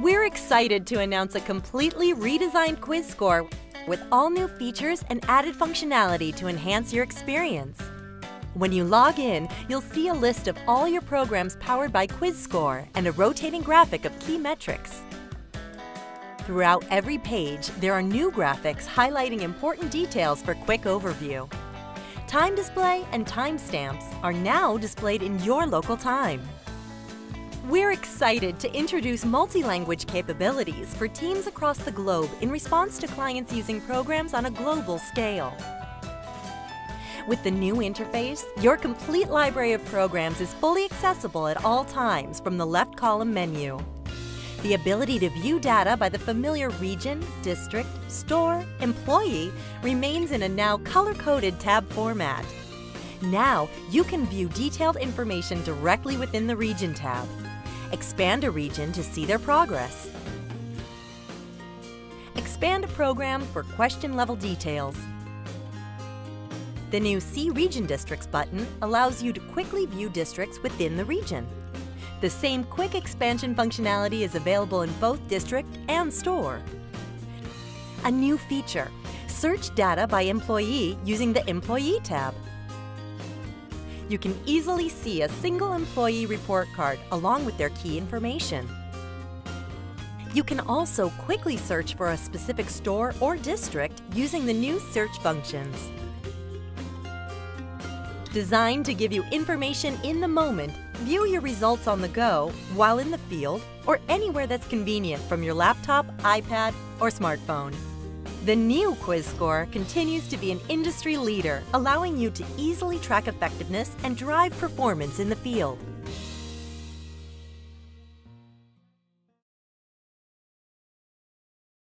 We're excited to announce a completely redesigned QuizScore with all new features and added functionality to enhance your experience. When you log in, you'll see a list of all your programs powered by QuizScore and a rotating graphic of key metrics. Throughout every page, there are new graphics highlighting important details for quick overview. Time display and timestamps are now displayed in your local time. We're excited to introduce multi-language capabilities for teams across the globe in response to clients using programs on a global scale. With the new interface, your complete library of programs is fully accessible at all times from the left column menu. The ability to view data by the familiar region, district, store, employee remains in a now color-coded tab format. Now, you can view detailed information directly within the Region tab. Expand a region to see their progress. Expand a program for question-level details. The new See Region Districts button allows you to quickly view districts within the region. The same quick expansion functionality is available in both district and store. A new feature, search data by employee using the Employee tab. You can easily see a single employee report card along with their key information. You can also quickly search for a specific store or district using the new search functions. Designed to give you information in the moment, view your results on the go, while in the field, or anywhere that's convenient from your laptop, iPad, or smartphone. The new QuizScore continues to be an industry leader, allowing you to easily track effectiveness and drive performance in the field.